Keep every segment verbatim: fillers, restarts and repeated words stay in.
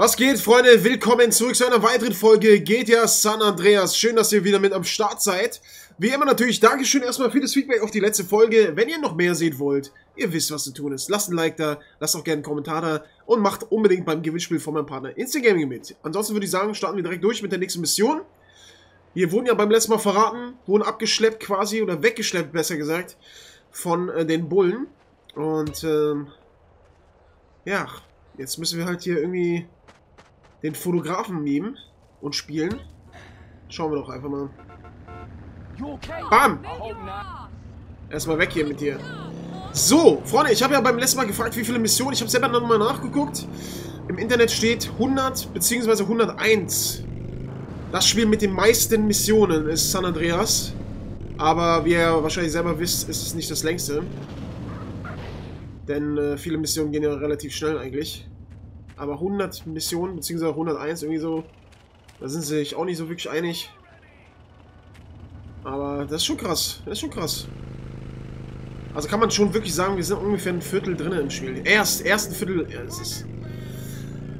Was geht, Freunde? Willkommen zurück zu einer weiteren Folge G T A San Andreas. Schön, dass ihr wieder mit am Start seid. Wie immer natürlich, Dankeschön erstmal für das Feedback auf die letzte Folge. Wenn ihr noch mehr sehen wollt, ihr wisst, was zu tun ist. Lasst ein Like da, lasst auch gerne einen Kommentar da und macht unbedingt beim Gewinnspiel von meinem Partner Instant Gaming mit. Ansonsten würde ich sagen, starten wir direkt durch mit der nächsten Mission. Wir wurden ja beim letzten Mal verraten, wurden abgeschleppt quasi oder weggeschleppt, besser gesagt, von äh, den Bullen. Und ähm, ja, jetzt müssen wir halt hier irgendwie den Fotografen nehmen und spielen. Schauen wir doch einfach mal. Bam! Erstmal weg hier mit dir. So, Freunde, ich habe ja beim letzten Mal gefragt, wie viele Missionen. Ich habe selber nochmal nachgeguckt. Im Internet steht hundert bzw. hunderteins. Das Spiel mit den meisten Missionen ist San Andreas. Aber wie ihr wahrscheinlich selber wisst, ist es nicht das längste. Denn äh, viele Missionen gehen ja relativ schnell eigentlich. Aber hundert Missionen, beziehungsweise hunderteins, irgendwie so, da sind sie sich auch nicht so wirklich einig. Aber das ist schon krass, das ist schon krass. Also kann man schon wirklich sagen, wir sind ungefähr ein Viertel drin im Spiel. Erst, erst ein Viertel, ja, das ist,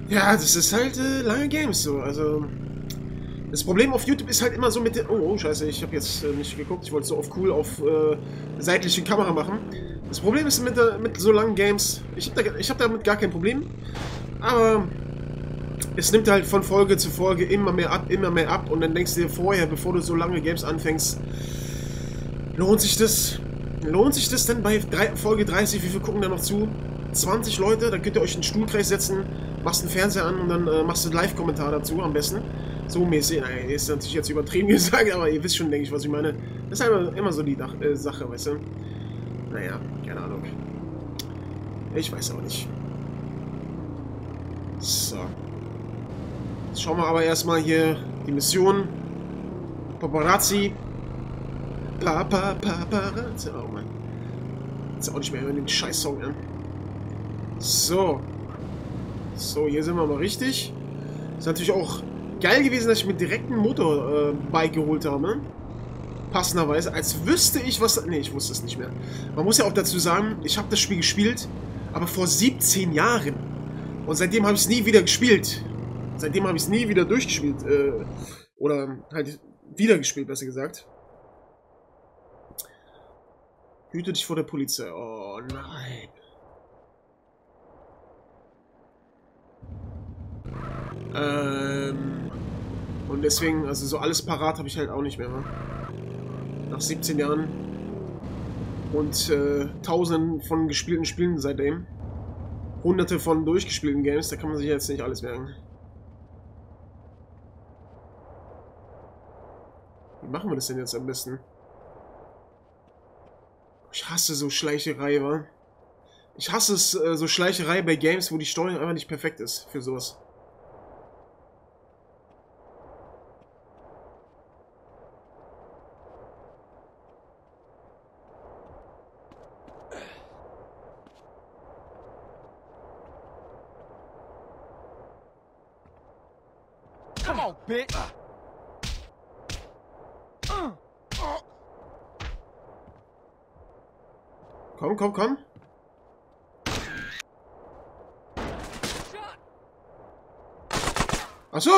ja, das ist halt äh, lange Games so, also. Das Problem auf YouTube ist halt immer so mit den... Oh, oh scheiße, ich habe jetzt äh, nicht geguckt, ich wollte so auf cool, auf äh, seitliche Kamera machen. Das Problem ist mit, äh, mit so langen Games, ich habe da, ich hab damit gar kein Problem. Aber es nimmt halt von Folge zu Folge immer mehr ab, immer mehr ab. Und dann denkst du dir vorher, bevor du so lange Games anfängst, lohnt sich das? Lohnt sich das denn bei Folge dreißig? Wie viel gucken da noch zu? zwanzig Leute? Dann könnt ihr euch in den Stuhlkreis setzen, machst einen Fernseher an und dann äh, machst du einen Live-Kommentar dazu am besten. So mäßig. Nein, ist natürlich jetzt übertrieben gesagt, aber ihr wisst schon, denke ich, was ich meine. Das ist immer, immer so die Dach, äh, Sache, weißt du? Naja, keine Ahnung. Ich weiß auch nicht. So. Jetzt schauen wir aber erstmal hier die Mission. Paparazzi. Pa, pa, Paparazzi. Oh Mann. Jetzt auch nicht mehr hören den Scheiß-Song an. So. So, hier sind wir mal richtig. Ist natürlich auch geil gewesen, dass ich mir direkt ein Motorbike äh, geholt habe. Passenderweise. Als wüsste ich was... Ne, ich wusste es nicht mehr. Man muss ja auch dazu sagen, ich habe das Spiel gespielt, aber vor siebzehn Jahren. Und seitdem habe ich es nie wieder gespielt. Seitdem habe ich es nie wieder durchgespielt. Äh, oder halt wieder gespielt, besser gesagt. Hüte dich vor der Polizei. Oh nein. Ähm, und deswegen, also so alles parat habe ich halt auch nicht mehr. Ne? Nach siebzehn Jahren. Und äh, tausenden von gespielten Spielen seitdem. Hunderte von durchgespielten Games, da kann man sich jetzt nicht alles merken. Wie machen wir das denn jetzt am besten? Ich hasse so Schleicherei, wa? Ich hasse es, äh, so Schleicherei bei Games, wo die Steuerung einfach nicht perfekt ist für sowas. Komm, komm, komm. Achso.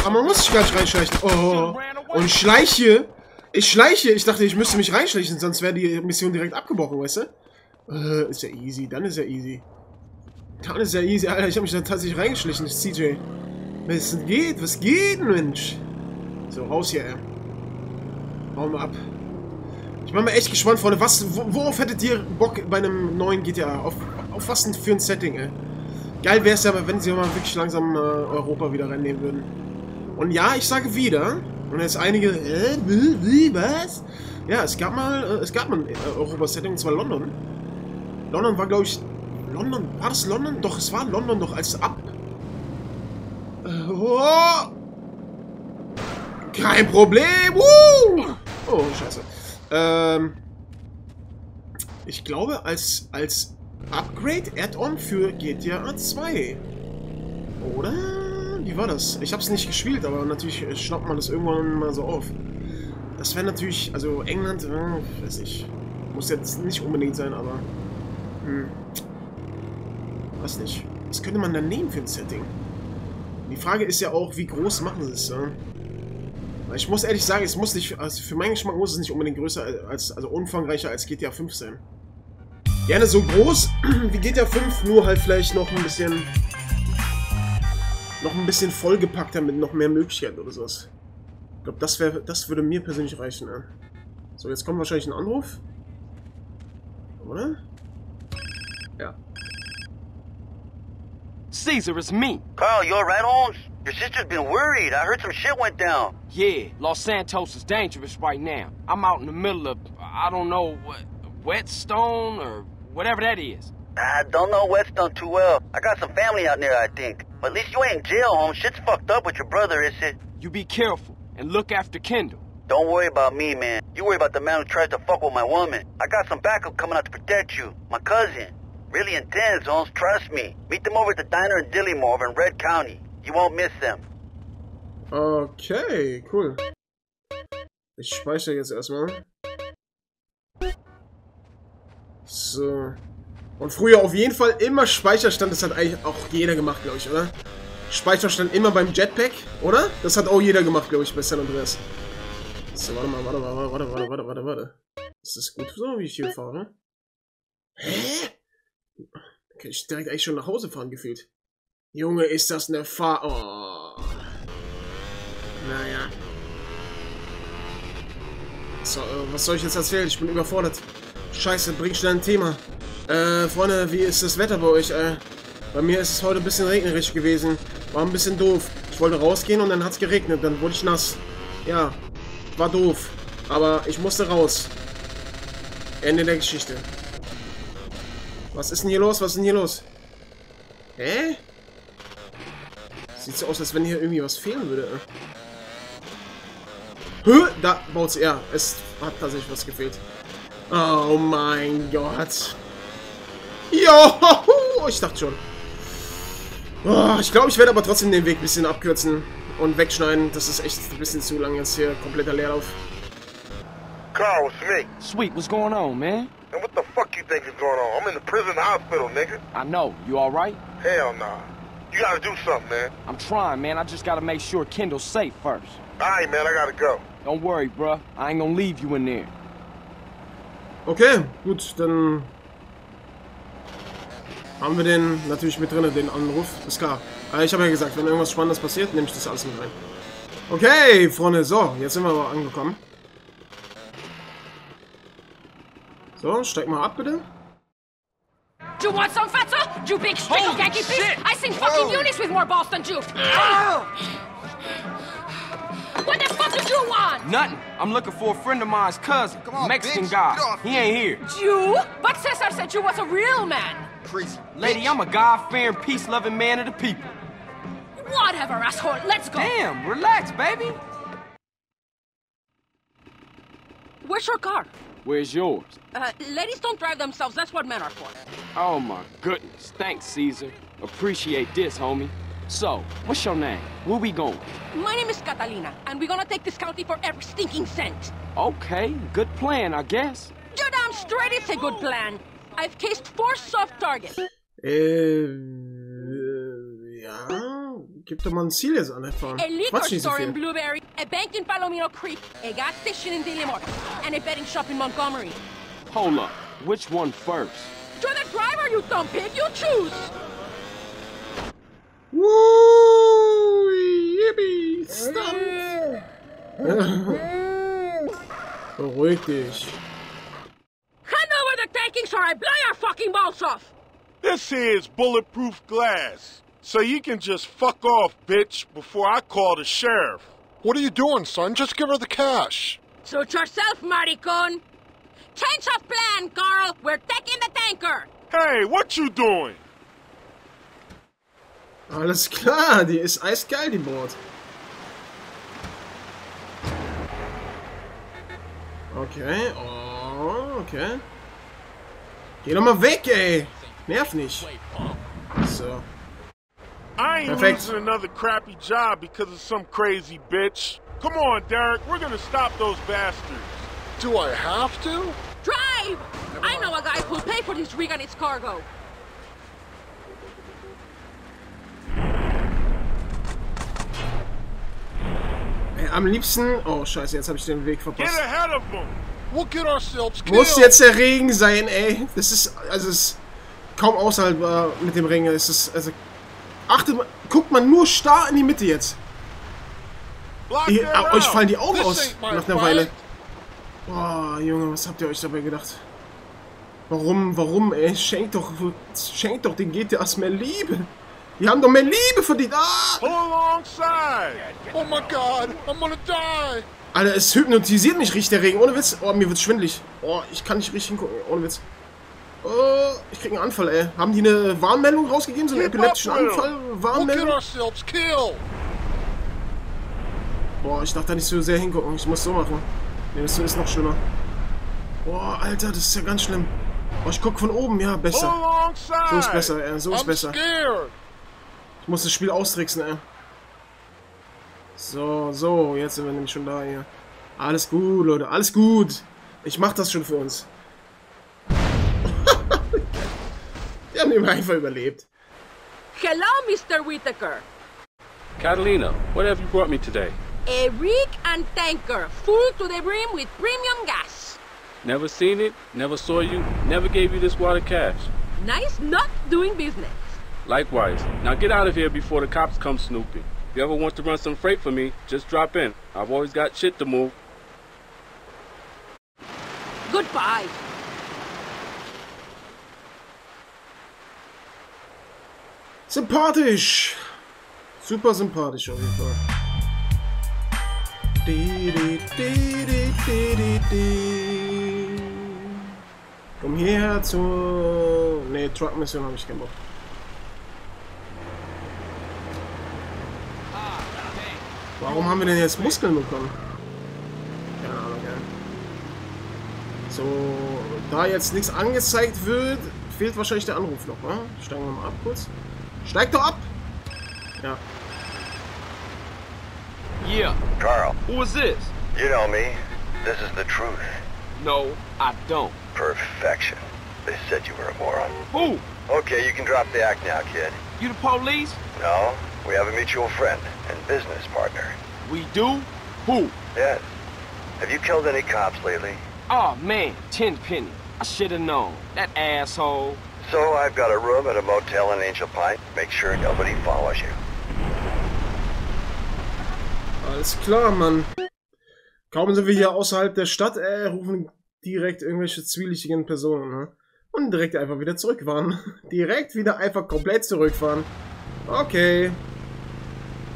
Aber man muss sich gar nicht reinschleichen. Oh. Und ich schleiche. Ich schleiche. Ich dachte, ich müsste mich reinschleichen, sonst wäre die Mission direkt abgebrochen, weißt du? Äh, ist ja easy. Dann ist ja easy. Dann ist ja easy. Alter, ich habe mich da tatsächlich reingeschlichen. Das ist C J. Was geht? Was geht, Mensch? So, raus hier, ey. Hauen wir ab. Ich bin mal echt gespannt, Freunde. Was, wo, worauf hättet ihr Bock bei einem neuen G T A? Auf, auf was denn für ein Setting, ey? Geil wäre es ja, aber wenn sie mal wirklich langsam äh, Europa wieder reinnehmen würden. Und ja, ich sage wieder. Und jetzt einige. Äh, wie, was? Ja, es gab mal, äh, es gab mal ein äh, Europa-Setting, und zwar London. London war, glaube ich. London. War das London? Doch, es war London doch, als ab. Oh. Kein Problem! Woo. Oh, scheiße. Ähm, ich glaube, als, als Upgrade-Add-on für G T A zwei. Oder? Wie war das? Ich habe es nicht gespielt, aber natürlich schnappt man das irgendwann mal so auf. Das wäre natürlich... Also England, äh, weiß ich. Muss jetzt nicht unbedingt sein, aber... Hm. Weiß nicht. Was könnte man dann nehmen für ein Setting? Die Frage ist ja auch, wie groß machen sie es? Ja? Ich muss ehrlich sagen, es muss nicht, also für meinen Geschmack muss es nicht unbedingt größer als, also umfangreicher als G T A fünf sein. Gerne so groß wie G T A fünf, nur halt vielleicht noch ein bisschen, noch ein bisschen vollgepackter mit noch mehr Möglichkeiten oder sowas. Ich glaube, das wäre, das würde mir persönlich reichen. Ja. So, jetzt kommt wahrscheinlich ein Anruf, oder? Ja. Caesar, it's me. Carl, you alright, Holmes? Your sister's been worried. I heard some shit went down. Yeah, Los Santos is dangerous right now. I'm out in the middle of, I don't know, what, Whetstone or whatever that is. I don't know Whetstone too well. I got some family out there, I think. But at least you ain't in jail, Holmes. Shit's fucked up with your brother, is it? You be careful and look after Kendall. Don't worry about me, man. You worry about the man who tries to fuck with my woman. I got some backup coming out to protect you. My cousin. Really intense, Holmes, trust me. Meet them over at the diner in Dillimore over in Red County. You won't miss them. Okay, cool. Ich speichere jetzt erstmal. So. Und früher auf jeden Fall immer Speicherstand, das hat eigentlich auch jeder gemacht, glaube ich, oder? Speicherstand immer beim Jetpack, oder? Das hat auch jeder gemacht, glaube ich, bei San Andreas. So, warte mal, warte mal, warte, warte, warte, warte, warte. Ist das gut so, wie ich hier fahre? Hä? Okay, ich direkt eigentlich schon nach Hause fahren gefehlt. Junge, ist das eine Fahr... Oh. Naja. So, äh, was soll ich jetzt erzählen? Ich bin überfordert. Scheiße, bring schnell ein Thema. Äh, Freunde, wie ist das Wetter bei euch? Äh, bei mir ist es heute ein bisschen regnerisch gewesen. War ein bisschen doof. Ich wollte rausgehen und dann hat es geregnet. Dann wurde ich nass. Ja, war doof. Aber ich musste raus. Ende der Geschichte. Was ist denn hier los? Was ist denn hier los? Hä? Sieht so aus, als wenn hier irgendwie was fehlen würde. Hö? Da baut's er. Es hat tatsächlich was gefehlt. Oh mein Gott. Jo! Ich dachte schon. Oh, ich glaube, ich werde aber trotzdem den Weg ein bisschen abkürzen und wegschneiden. Das ist echt ein bisschen zu lang jetzt hier. Kompletter Leerlauf. Carl, it's me. Sweet, what's going on, man? And what the fuck you think is going on? I'm in the prison hospital, nigga. I know. You alright? Hell nah. You gotta do something, man. I'm trying, man. I just gotta make sure Kendall's safe first. Alright, man. I gotta go. Don't worry, bruh. I ain't gonna leave you in there. Okay, gut, dann haben wir den natürlich mit drin, den Anruf. Ist klar. Also ich habe ja gesagt, wenn irgendwas Spannendes passiert, nehme ich das alles mit rein. Okay, Freunde. So, jetzt sind wir aber angekommen. So, steig mal ab, bitte. Do you want some, Fetzer? You big sticky Yankee piece? I sing fucking unis with more balls than you. What the fuck did you want? Nothing. I'm looking for a friend of mine's cousin, on, Mexican bitch. guy. He ain't here. You? But Cesar said you was a real man. Crazy. Lady, bitch. I'm a God-fearing, peace-loving man of the people. Whatever, asshole. Let's go. Damn, relax, baby. Where's your car? Where's yours? Uh, ladies don't drive themselves, that's what men are for. Oh my goodness, thanks Caesar. Appreciate this, homie. So, what's your name? Where we going? My name is Catalina, and we're gonna take this county for every stinking cent. Okay, good plan, I guess. You're damn straight, it's a good plan. I've cased four soft targets. Äh, ja, gib doch mal ein Ziel jetzt an, einfach. A liquor store in Blueberry, a bank in Palomino Creek, a gas station in Dillimore, and a betting shop in Montgomery. Hold up, which one first? You're the driver, you dumb pig, you choose! Woo! Yippie! Stumpf! Beruhig dich. Hand over the takings or I blow your fucking balls off! This here is bulletproof glass. So you can just fuck off, bitch, before I call the sheriff. What are you doing, son? Just give her the cash. Suit yourself, maricon. Change of plan, Carl. We're taking the tanker. Hey, what you doing? Alles klar, die ist eiskalt, die Bord. Okay, oh, okay. Geh doch mal weg, ey. Nerv nicht. So. I ain't losing another crappy job because of some crazy bitch. Come on, Derek, we're gonna stop those bastards. Do I have to? Drive! I know a guy who'll pay for this rig and its cargo. am liebsten... Oh, scheiße, jetzt habe ich den Weg verpasst. Muss jetzt der Regen sein, ey. Das ist... Also es ist kaum aushaltbar mit dem Regen. Es ist... Also... Achtet mal... Guckt mal nur starr in die Mitte jetzt. Ihr, euch fallen die Augen aus nach einer Weile. Boah, Junge, was habt ihr euch dabei gedacht? Warum, warum, ey? Schenkt doch, schenkt doch den G T As mehr Liebe. Die haben doch mehr Liebe verdient. Ah! Oh mein Gott, I'm gonna die. Alter, es hypnotisiert mich richtig, der Regen. Ohne Witz. Oh, mir wird schwindelig. Oh, ich kann nicht richtig hingucken. Ohne Witz. Oh, ich krieg einen Anfall, ey. Haben die eine Warnmeldung rausgegeben? So einen epileptischen Anfall? Warnmeldung? Boah, ich darf da nicht so sehr hingucken. Ich muss so machen. Ne, das ist noch schlimmer. Boah, Alter, das ist ja ganz schlimm. Oh, ich guck von oben. Ja, besser. So ist besser, ey. So ist besser. Ich muss das Spiel austricksen, ey. So, so. Jetzt sind wir nämlich schon da, hier. Alles gut, Leute. Alles gut. Ich mach das schon für uns. Wir haben ihn einfach überlebt. Hello, Mister Whitaker. Catalina, what have you brought me today? A rig and tanker, full to the brim with premium gas. Never seen it, never saw you, never gave you this water cash. Nice not doing business. Likewise. Now get out of here before the cops come snooping. If you ever want to run some freight for me, just drop in. I've always got shit to move. Goodbye. Sympathisch. Super sympathisch auf jeden Fall. Komm hierher zu... Ne, Truck-Mission habe ich keinen Bock. Warum haben wir denn jetzt Muskeln bekommen? Keine Ahnung, ja. So, da jetzt nichts angezeigt wird, fehlt wahrscheinlich der Anruf noch, ne? Steigen wir mal ab kurz. Steig doch ab! Ja. Yeah. Carl. Who is this? You know me. This is the truth. No, I don't. Perfection. They said you were a moron. Who? Okay, you can drop the act now, kid. You the police? No, we have a mutual friend and business partner. We do? Who? Yes. Have you killed any cops lately? Oh man, Tenpenny. I should have known. That asshole. So I've got a room at a motel in Angel Pine. Make sure nobody follows you. Alles klar, Mann. Kaum sind wir hier außerhalb der Stadt, äh, rufen direkt irgendwelche zwielichtigen Personen, ne? Und direkt einfach wieder zurückfahren. Direkt wieder einfach komplett zurückfahren. Okay.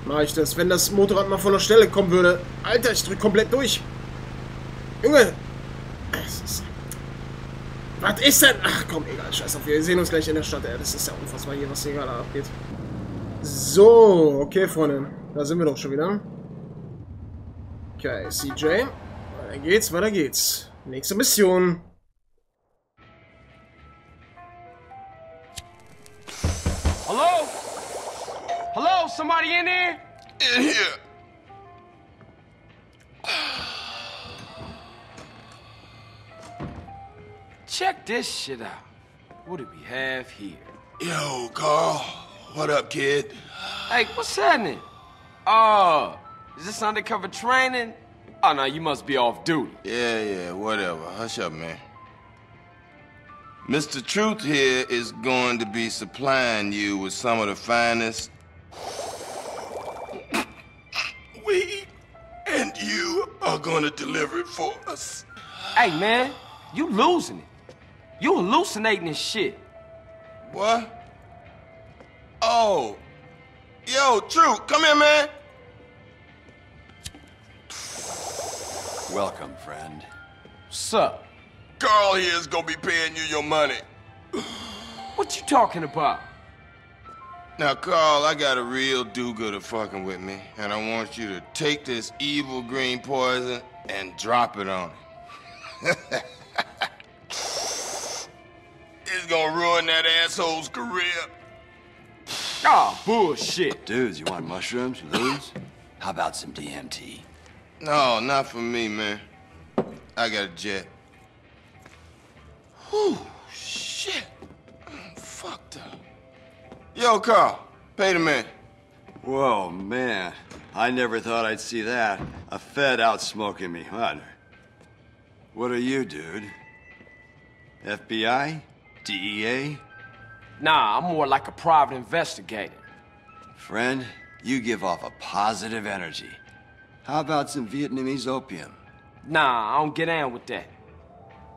Mach ich das, wenn das Motorrad mal von der Stelle kommen würde. Alter, ich drück komplett durch. Junge. Es ist... Was ist denn? Ach komm, egal, scheiß auf. Wir sehen uns gleich in der Stadt, ey. Das ist ja unfassbar hier, was hier gerade abgeht. So, okay, Freunde. Da sind wir doch schon wieder. Okay, C J. Weiter geht's, weiter geht's. Nächste Mission. Hello? Hello? Somebody in here? In here. Check this shit out. What do we have here? Yo, Carl. What up, kid? Hey, what's happening? Oh, is this undercover training? Oh, no, you must be off duty. Yeah, yeah, whatever. Hush up, man. Mister Truth here is going to be supplying you with some of the finest... weed, and you are going to deliver it for us. Hey, man, you losing it. You hallucinating and shit. What? Oh. Yo, Truth, come here, man. Welcome, friend. Sup? Carl here is gonna be paying you your money. What you talking about? Now, Carl, I got a real do-gooder fucking with me, and I want you to take this evil green poison and drop it on him. It's gonna ruin that asshole's career. Ah, oh, bullshit. Dudes, you want mushrooms, you lose? How about some D M T? No, not for me, man. I got a jet. Whew, shit. I'm fucked up. Yo, Carl, pay the man. Whoa, man. I never thought I'd see that. A Fed out smoking me. What? What are you, dude? F B I? D E A? Nah, I'm more like a private investigator. Friend, you give off a positive energy. How about some Vietnamese opium? Nah, I don't get down with that.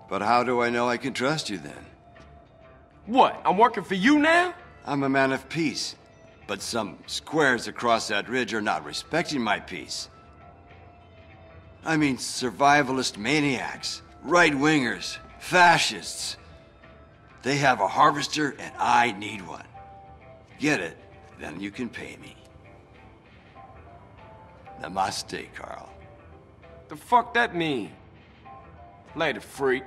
But how do I know I can trust you then? What, I'm working for you now? I'm a man of peace, but some squares across that ridge are not respecting my peace. I mean survivalist maniacs, right-wingers, fascists. They have a harvester and I need one. Get it, then you can pay me. Namaste, Carl. The fuck that mean? Later, freak.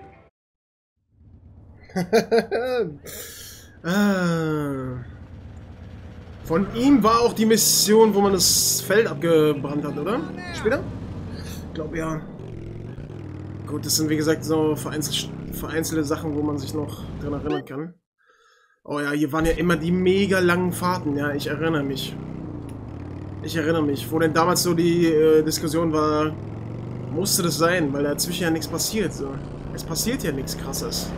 Ah. Von ihm war auch die Mission, wo man das Feld abgebrannt hat, oder? Später? Ich glaube ja. Gut, das sind wie gesagt so vereinzelt, vereinzelte Sachen, wo man sich noch dran erinnern kann. Oh ja, hier waren ja immer die mega langen Fahrten. Ja, ich erinnere mich. Ich erinnere mich, wo denn damals so die äh, Diskussion war, musste das sein, weil dazwischen ja nichts passiert. So. Es passiert ja nichts Krasses.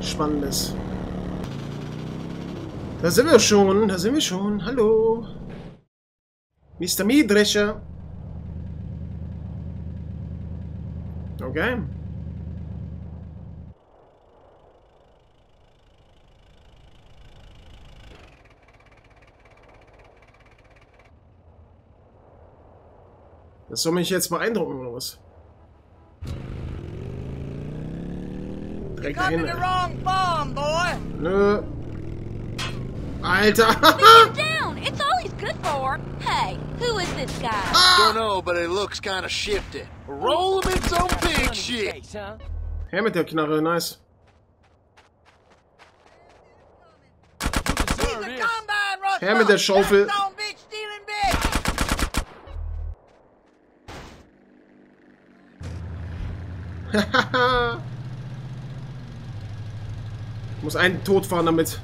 Spannendes. Da sind wir schon, da sind wir schon. Hallo. Mister Miedrescher. Okay. Das soll mich jetzt beeindrucken, oder was? Direkt dahin. Nö. Alter. Hey, who is this guy? Don't know, but it looks kind of shifted. Roll him in some big shit. Her mit der Knarre, nice. Her mit der Schaufel. Ich muss einen tot fahren damit.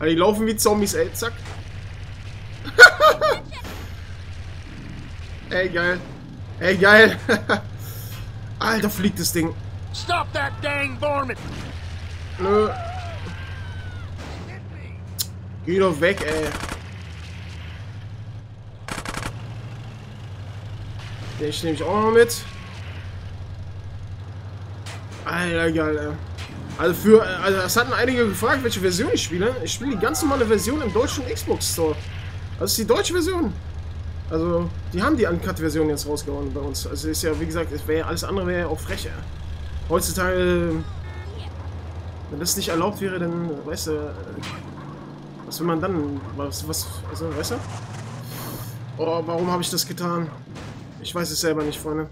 Also die laufen wie Zombies, ey. Zack. Ey, geil. Ey, geil. Alter, fliegt das Ding. Stop that dang varmint. Nö. Geh doch weg, ey. Den nehme ich auch noch mit. Alter, geil, ey. Also für, also es hatten einige gefragt, welche Version ich spiele. Ich spiele die ganz normale Version im deutschen Xbox Store. Das ist die deutsche Version. Also, die haben die Uncut-Version jetzt rausgehauen bei uns. Also ist ja, wie gesagt, es wäre alles andere wäre ja auch frech. Heutzutage, wenn das nicht erlaubt wäre, dann, weißt du, was will man dann? Was, was, also, weißt du? Oh, warum habe ich das getan? Ich weiß es selber nicht, Freunde.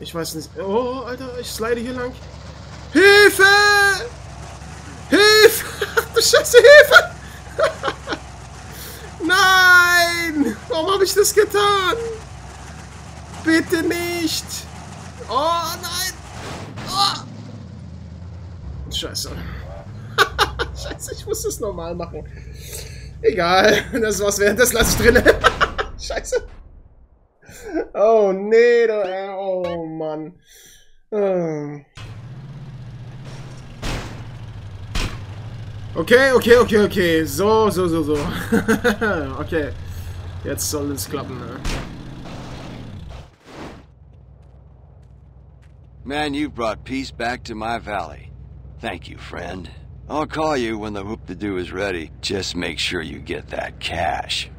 Ich weiß nicht. Oh, Alter, ich slide hier lang. Hilfe! Hilfe! Ach du Scheiße, Hilfe! Nein! Warum habe ich das getan? Bitte nicht! Oh nein! Oh. Scheiße. Scheiße, ich muss das normal machen. Egal, das war's wert, das lasse ich drin. Scheiße. Oh nee, oh Mann. Okay, okay, okay, okay. So, so, so, so. Okay. Jetzt soll es klappen. Ne? Man, you brought peace back to my valley. Thank you, friend. I'll call you when the whoop-de-doo is ready. Just make sure you get that cash.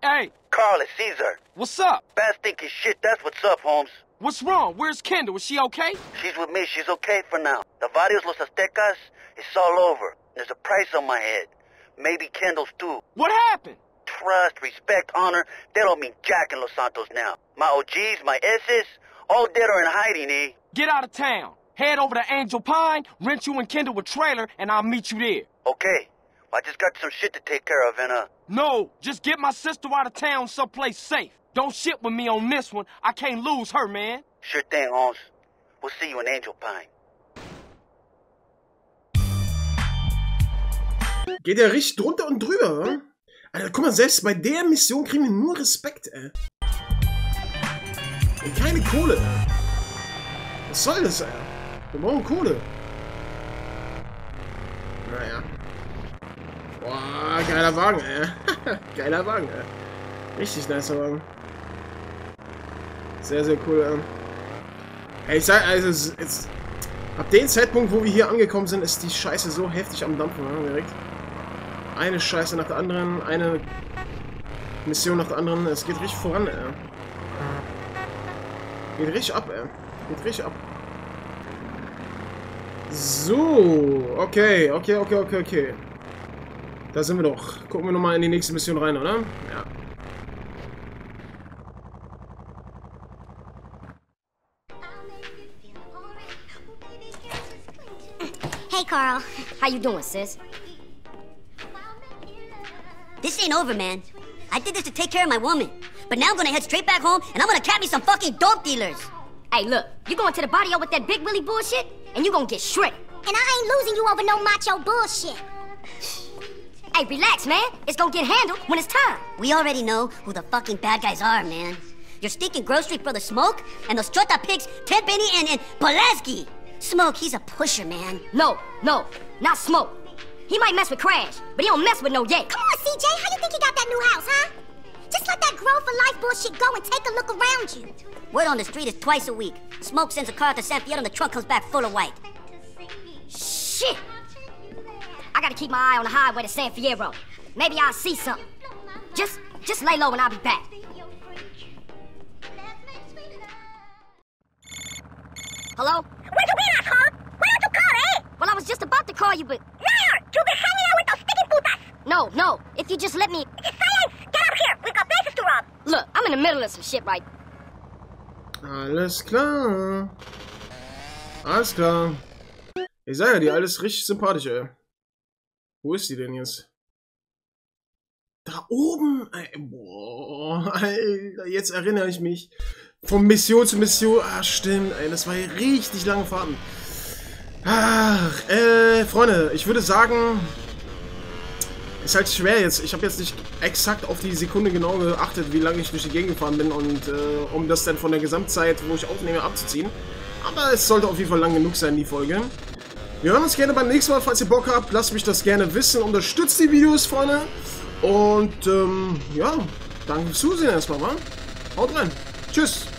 Hey! Carl, it's Caesar. What's up? Bad stinking shit, that's what's up, Holmes. What's wrong? Where's Kendall? Is she okay? She's with me. She's okay for now. The Varios Los Aztecas, it's all over. There's a price on my head. Maybe Kendall's too. What happened? Trust, respect, honor, they don't mean jack in Los Santos now. My O Gs, my S's, all dead or in hiding, eh? Get out of town. Head over to Angel Pine, rent you and Kendall a trailer, and I'll meet you there. Okay. Well, I just got some shit to take care of, and uh... No, just get my sister out of town someplace safe. Don't shit with me on this one. I can't lose her, man. Sure thing, Holmes. We'll see you in Angel Pine. Geht ja richtig drunter und drüber, wa? Alter, guck mal, selbst bei der Mission kriegen wir nur Respekt, ey. Und keine Kohle. Was soll das, ey? Wir brauchen Kohle. Naja. Boah, geiler Wagen, ey. Geiler Wagen, ey. Richtig nicer Wagen. Sehr, sehr cool, ey. Ey, ich sag, also, jetzt... Ab dem Zeitpunkt, wo wir hier angekommen sind, ist die Scheiße so heftig am Dampfen, ne? Direkt. Eine Scheiße nach der anderen, eine Mission nach der anderen. Es geht richtig voran, ey. Geht richtig ab, ey. Geht richtig ab. So, okay, okay, okay, okay, okay. Da sind wir doch. Gucken wir nochmal in die nächste Mission rein, oder? Ja. Carl, how you doing, sis? This ain't over, man. I did this to take care of my woman, but now I'm gonna head straight back home and I'm gonna cap me some fucking dope dealers. Hey, look, you going to the barrio with that Big Willy bullshit, and you gonna get shredded. And I ain't losing you over no macho bullshit. Hey, relax, man. It's gonna get handled when it's time. We already know who the fucking bad guys are, man. Your stinking Grove Street brother Smoke and those chota pigs Tenpenny and and Pulaski. Smoke, he's a pusher, man. No, no, not Smoke. He might mess with Crash, but he don't mess with no Jay. Come on, C J, how you think he got that new house, huh? Just let that Grove for Life bullshit go and take a look around you. Word on the street is twice a week. Smoke sends a car to San Fierro and the trunk comes back full of white. Shit! I gotta keep my eye on the highway to San Fierro. Maybe I'll see something. Just, just lay low and I'll be back. Hello? Where'd you been, asshole? Why don't you call, eh? Well, I was just about to call you, but... Liar! You've been hanging out with those stinking putas! No, no. If you just let me... It's silence! Get out here! We've got places to rob! Look, I'm in the middle of some shit, right? Alles klar. Alles klar. Ich sag ja, die alles richtig sympathisch, ey. Wo ist die denn jetzt? Da oben! Ey, boah, Alter, jetzt erinnere ich mich. Von Mission zu Mission. Ah, stimmt, ey, das war hier richtig lange Fahrten. Ach, äh, Freunde, ich würde sagen, ist halt schwer jetzt. Ich habe jetzt nicht exakt auf die Sekunde genau geachtet, wie lange ich durch die Gegend gefahren bin und äh, um das dann von der Gesamtzeit, wo ich aufnehme, abzuziehen. Aber es sollte auf jeden Fall lang genug sein, die Folge. Wir hören uns gerne beim nächsten Mal, falls ihr Bock habt. Lasst mich das gerne wissen. Unterstützt die Videos, Freunde. Und, ähm, ja, danke fürs Zusehen erstmal, wa? Haut rein. Tschüss.